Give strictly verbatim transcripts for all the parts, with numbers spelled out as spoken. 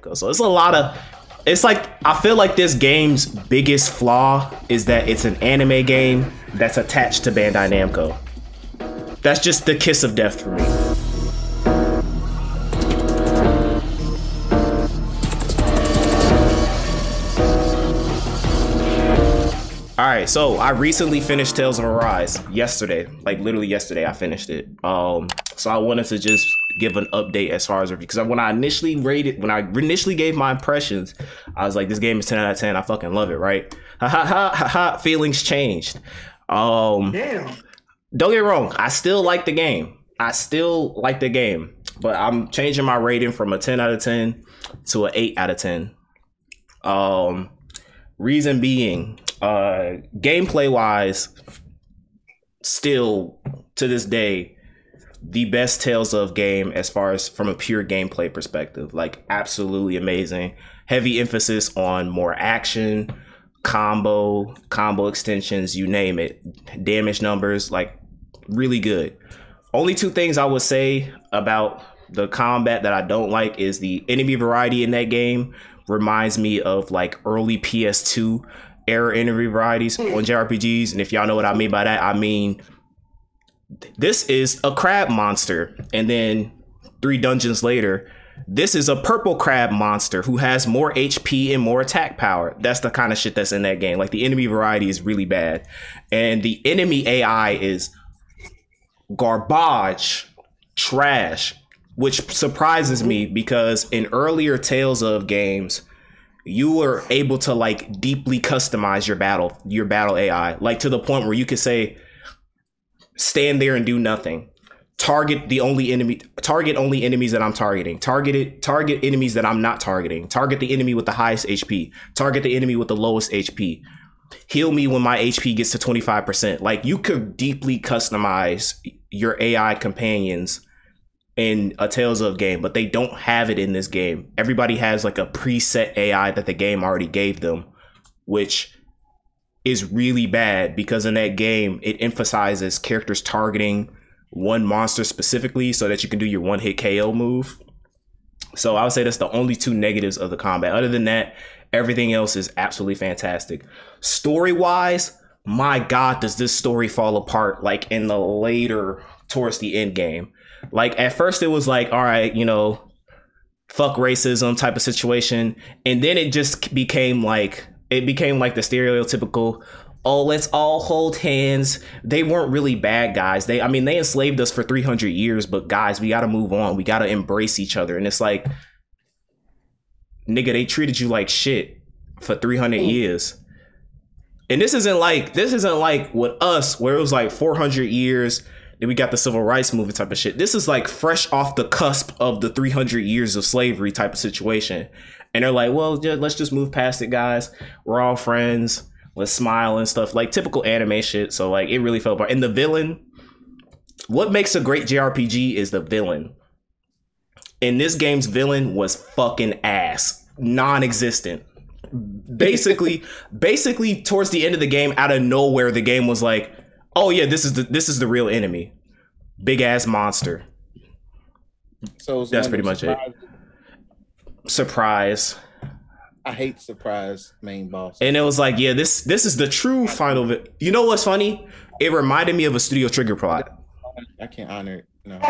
Namco. So it's a lot of, it's like, I feel like this game's biggest flaw is that it's an anime game that's attached to Bandai Namco. That's just the kiss of death for me. All right, so I recently finished Tales of Arise yesterday, like literally yesterday I finished it. Um, so I wanted to just give an update as far as review, because when I initially rated, when I initially gave my impressions, I was like, this game is ten out of ten, I fucking love it, right? Ha ha ha ha ha, feelings changed. Um, Damn. Don't get wrong, I still like the game. I still like the game, but I'm changing my rating from a ten out of ten to an eight out of ten. Um, reason being, uh gameplay wise, still to this day the best Tales of game as far as from a pure gameplay perspective. Like absolutely amazing, heavy emphasis on more action, combo combo extensions, you name it, damage numbers, like really good. Only two things I would say about the combat that I don't like is the enemy variety in that game reminds me of like early P S two era enemy varieties on J R P Gs. And if y'all know what I mean by that, I mean this is a crab monster, and then three dungeons later this is a purple crab monster who has more H P and more attack power. That's the kind of shit that's in that game. Like the enemy variety is really bad, and the enemy A I is garbage trash, which surprises me because in earlier Tales of games you were able to like deeply customize your battle, your battle A I, like to the point where you could say, stand there and do nothing. Target the only enemy, target only enemies that I'm targeting. Target it, target enemies that I'm not targeting. Target the enemy with the highest H P. Target the enemy with the lowest H P. Heal me when my H P gets to twenty-five percent. Like you could deeply customize your A I companions in a Tales of game, but they don't have it in this game. Everybody has like a preset A I that the game already gave them, which is really bad because in that game, it emphasizes characters targeting one monster specifically so that you can do your one hit K O move. So I would say that's the only two negatives of the combat. Other than that, everything else is absolutely fantastic. Story-wise, my God, does this story fall apart like in the later, towards the end game. Like at first it was like, all right, you know, fuck racism type of situation, and then it just became like it became like the stereotypical, oh, let's all hold hands. They weren't really bad guys. They, I mean, they enslaved us for three hundred years, but guys, we got to move on. We got to embrace each other. And it's like, nigga, they treated you like shit for three hundred years. And this isn't like this isn't like with us where it was like four hundred years. Then we got the civil rights movement type of shit. This is like fresh off the cusp of the three hundred years of slavery type of situation. And they're like, well, yeah, let's just move past it, guys. We're all friends. Let's smile and stuff, like typical anime shit. So like it really fell apart. And the villain, what makes a great J R P G is the villain. And this game's villain was fucking ass, non-existent. Basically, basically towards the end of the game, out of nowhere, the game was like, oh yeah, this is the this is the real enemy, big ass monster. So that's pretty much it. Surprise. I hate surprise main boss. And it was like, yeah, this this is the true final. Vi you know what's funny? It reminded me of a Studio Trigger plot. I can't honor it. No.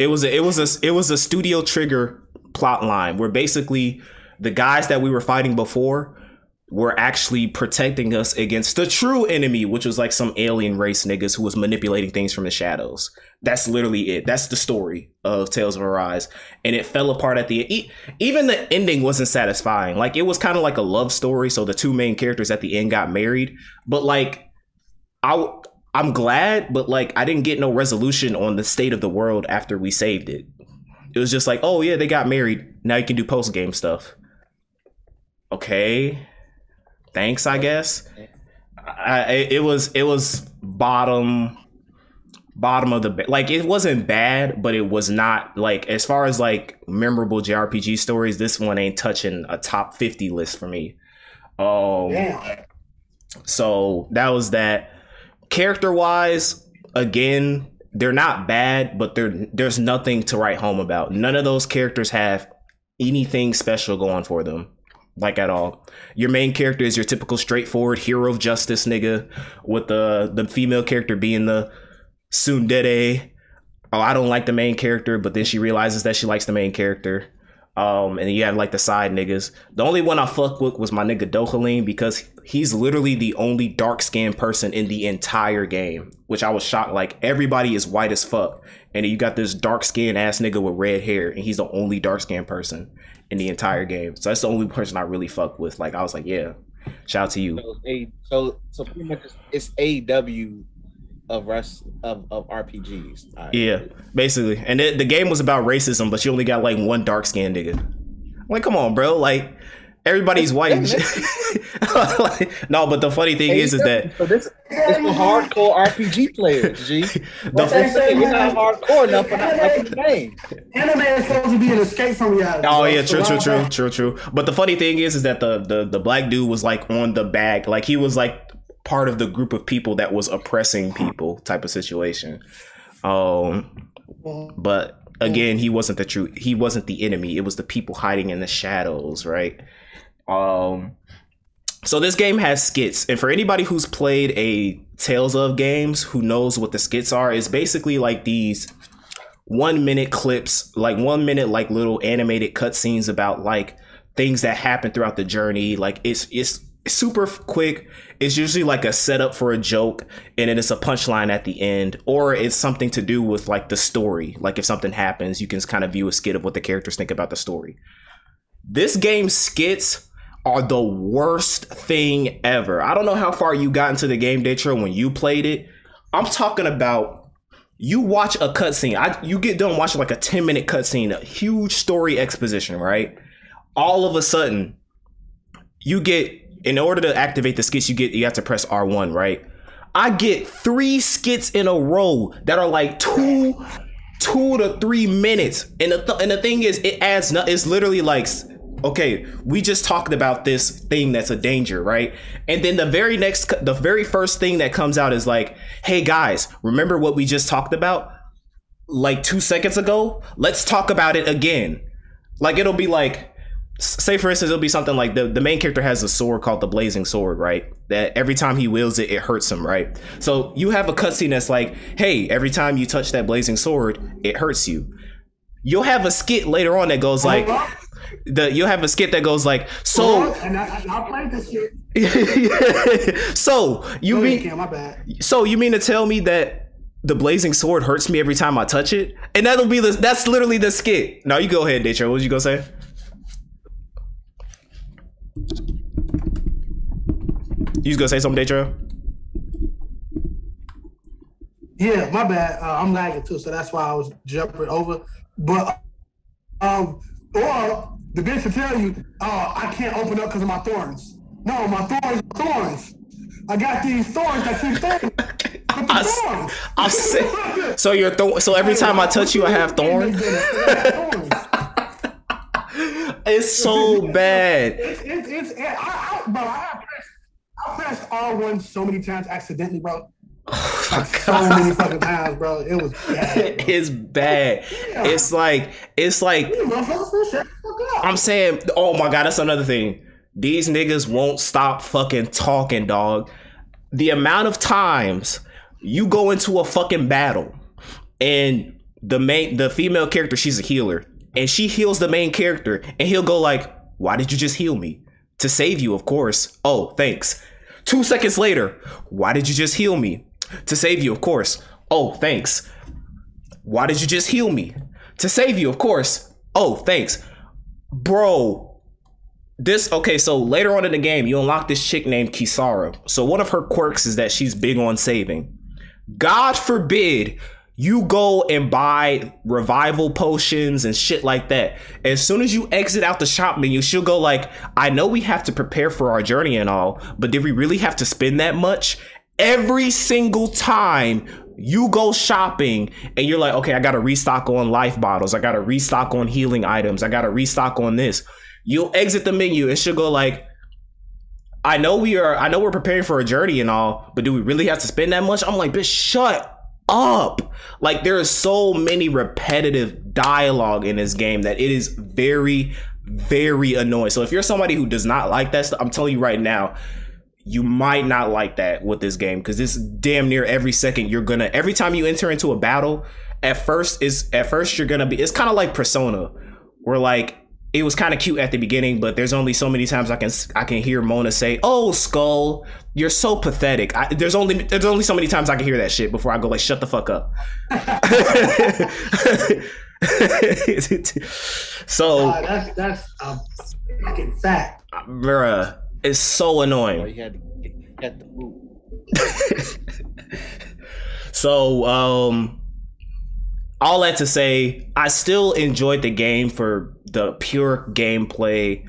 It was a, it was a it was a Studio Trigger plot line where basically the guys that we were fighting before were actually protecting us against the true enemy, which was like some alien race niggas who was manipulating things from the shadows. That's literally it. That's the story of Tales of Arise. And it fell apart at the end. Even the ending wasn't satisfying. Like it was kind of like a love story. So the two main characters at the end got married, but like, I, I'm glad, but like, I didn't get no resolution on the state of the world after we saved it. It was just like, oh yeah, they got married. Now you can do post game stuff. Okay. Thanks, I guess. I, it was it was bottom bottom of the, like it wasn't bad, but it was not like, as far as like memorable J R P G stories, this one ain't touching a top fifty list for me. Um, yeah. So that was that. Character wise, again, they're not bad, but they're, there's nothing to write home about. None of those characters have anything special going for them, like at all. Your main character is your typical straightforward hero of justice nigga, with the the female character being the tsundere. Oh, I don't like the main character, but then she realizes that she likes the main character. Um, and you have like the side niggas. The only one I fuck with was my nigga Dohalim, because he's literally the only dark skinned person in the entire game, which I was shocked. Like, everybody is white as fuck, and you got this dark skinned ass nigga with red hair, and he's the only dark skinned person in the entire game. So that's the only person I really fuck with. Like, I was like, yeah, shout out to you. So a so so pretty much it's A W of rest of, of R P Gs. Right. Yeah, basically. And it, the game was about racism, but you only got like one dark skinned nigga. I'm like, come on, bro. Like, everybody's white. And like, no, but the funny thing hey, is, is that so this it's for hardcore R P G players. G, the say, you're not hardcore enough for not liking the game. Anime is supposed to be an escape from reality. Oh yeah, true, true, true, true, true. But the funny thing is, is that the the the black dude was like on the bag, like he was like part of the group of people that was oppressing people type of situation. Um, but again, he wasn't the true, he wasn't the enemy. It was the people hiding in the shadows, right? Um, so this game has skits. And for anybody who's played a Tales of games who knows what the skits are, it's basically like these one minute clips, like one minute, like little animated cutscenes about like things that happen throughout the journey. Like it's, it's, super quick. It's usually like a setup for a joke, and then it's a punchline at the end, or it's something to do with like the story. Like if something happens, you can kind of view a skit of what the characters think about the story. This game's skits are the worst thing ever. I don't know how far you got into the game, Daytro, when you played it. I'm talking about you watch a cutscene. I you get done watching like a ten minute cutscene, a huge story exposition, right? All of a sudden, you get in order to activate the skits, you get you have to press R one, right? I get three skits in a row that are like two, two to three minutes, and the th and the thing is, it adds nothing. It's literally like, okay, we just talked about this thing that's a danger, right? And then the very next, the very first thing that comes out is like, hey guys, remember what we just talked about like two seconds ago? Let's talk about it again. Like it'll be like, say for instance, it'll be something like the, the main character has a sword called the Blazing Sword, right? That every time he wields it, it hurts him, right? So you have a cutscene that's like, hey, every time you touch that Blazing Sword, it hurts you. You'll have a skit later on that goes like, the you'll have a skit that goes like, so and I, I played this shit. so you no, mean you my bad. So you mean to tell me that the Blazing Sword hurts me every time I touch it? And that'll be the that's literally the skit. No, you go ahead, Daytro. What was you gonna say? You was gonna say something, Daytro? Yeah, my bad. Uh, I'm lagging too, so that's why I was jumping over. But, um, or the bitch will tell you, uh, I can't open up because of my thorns. No, my thorns, thorns. I got these thorns that keep thorns. I, thorns. I said, so your th so every time I touch you, I have thorns. It's so bad. It's it's it's. It, I, I, bro, I pressed I pressed R one so many times accidentally, bro. Oh my like, God. So many fucking times, bro. It was bad. Bro. It's bad. Yeah. It's like it's like. I'm saying, oh my God, that's another thing. These niggas won't stop fucking talking, dog. The amount of times you go into a fucking battle, and the main the female character, she's a healer. And she heals the main character, and he'll go like, why did you just heal me? To save you, of course. Oh, thanks. Two seconds later, why did you just heal me? To save you, of course. Oh, thanks. Why did you just heal me? To save you, of course. Oh, thanks. Bro, this, okay, so later on in the game, you unlock this chick named Kisara. So one of her quirks is that she's big on saving. God forbid you go and buy revival potions and shit like that. As soon as you exit out the shop menu, she'll go like, I know we have to prepare for our journey and all, but did we really have to spend that much? Every single time you go shopping and you're like, okay, I got to restock on life bottles. I got to restock on healing items. I got to restock on this. You'll exit the menu and she'll go like, I know we are, I know we're preparing for a journey and all, but do we really have to spend that much? I'm like, bitch, shut up. up like there is so many repetitive dialogue in this game that it is very very annoying. So if you're somebody who does not like that stuff, I'm telling you right now, you might not like that with this game, because it's damn near every second you're gonna, every time you enter into a battle, at first is at first you're gonna be, it's kind of like Persona, where like it was kind of cute at the beginning, but there's only so many times I can I can hear Mona say, "Oh, Skull, you're so pathetic." I, there's only there's only so many times I can hear that shit before I go like, "Shut the fuck up." So uh, that's that's a fucking fact, bruh. It's so annoying. Oh, you had to get, get the boot. So, um, all that to say, I still enjoyed the game for the pure gameplay,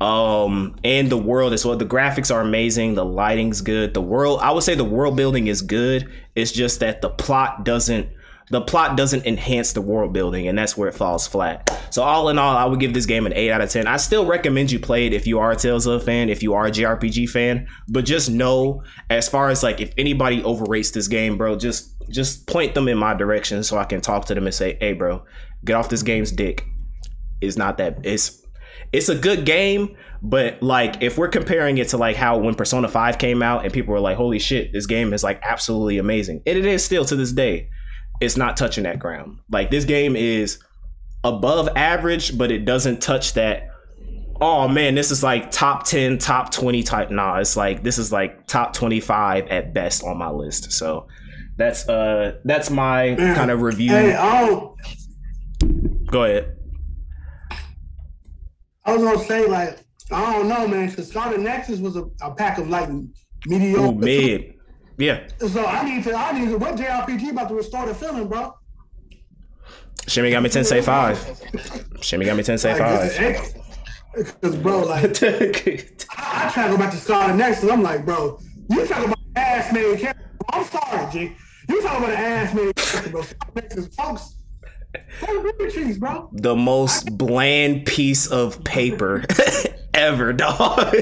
um, and the world as well. The graphics are amazing. The lighting's good. The world, I would say, the world building is good. It's just that the plot doesn't. The plot doesn't enhance the world building, and that's where it falls flat. So all in all, I would give this game an eight out of ten. I still recommend you play it if you are a Tales of fan, if you are a J R P G fan, but just know, as far as like, if anybody overrates this game, bro, just just point them in my direction so I can talk to them and say, hey bro, get off this game's dick. It's not that, it's it's a good game, but like, if we're comparing it to like how when Persona five came out and people were like, holy shit, this game is like absolutely amazing. And it is still to this day. It's not touching that ground. Like, this game is above average, but it doesn't touch that, oh man, this is like top ten, top twenty type. Nah, it's like, this is like top twenty-five at best on my list. So that's uh that's my kind of review. Hey, I'll, go ahead. I was gonna say, like, I don't know, man, because Scarlet Nexus was a, a pack of like mediocre. Ooh, mid. Yeah. So I need to, I need to, what J R P G about to restore the feeling, bro? Shinigami Tensei five. Shinigami Tensei five. Because, bro, like, I, I try to go back to Scarlet Nexus. I'm like, bro, you talking about ass made character. I'm sorry, G. You talking about an ass made character, bro. Scarlet Nexus, folks. Cheese, bro. The most bland piece of paper ever, dog.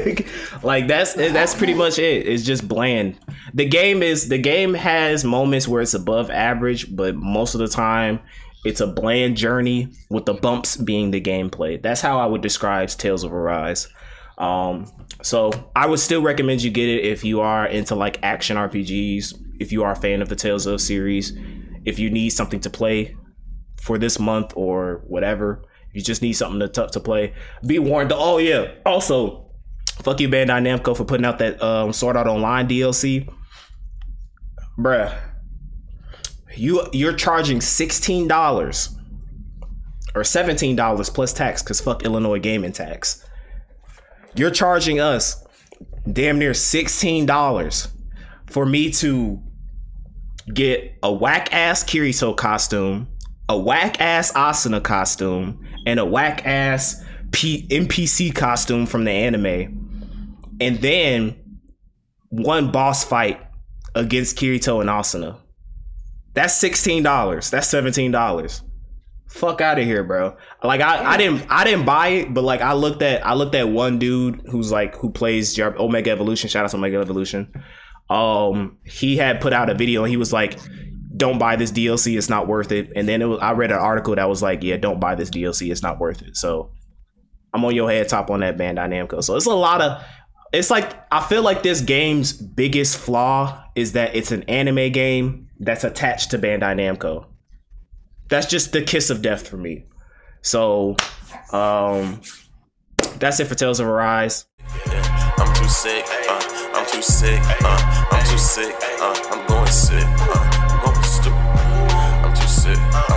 Like, that's that's pretty much it. It's just bland. The game is the game has moments where it's above average, but most of the time it's a bland journey, with the bumps being the gameplay. That's how I would describe Tales of Arise. Um, so I would still recommend you get it if you are into like action R P Gs, if you are a fan of the Tales of series, if you need something to play for this month or whatever, you just need something to to play. Be warned. Oh yeah, also, fuck you Bandai Namco for putting out that um, Sword Art Online D L C, bruh. You you're charging sixteen dollars or seventeen dollars plus tax, because fuck Illinois gaming tax. You're charging us damn near sixteen dollars for me to get a whack ass Kirito costume, a whack ass Asuna costume, and a whack ass P N P C costume from the anime, and then one boss fight against Kirito and Asuna. That's sixteen dollars. That's seventeen dollars. Fuck out of here, bro. Like, I, I didn't I didn't buy it, but like I looked at I looked at one dude who's like who plays J R P G, Omega Evolution. Shout out to Omega Evolution. Um, he had put out a video and he was like, don't buy this D L C, it's not worth it. And then it was, I read an article that was like, yeah, don't buy this D L C, it's not worth it. So I'm on your head top on that Bandai Namco. So it's a lot of, it's like, I feel like this game's biggest flaw is that it's an anime game that's attached to Bandai Namco. That's just the kiss of death for me. So um, that's it for Tales of Arise. Yeah, I'm too sick, uh, I'm too sick, uh, I'm too sick, uh, I'm going sick, uh. I'm too sick.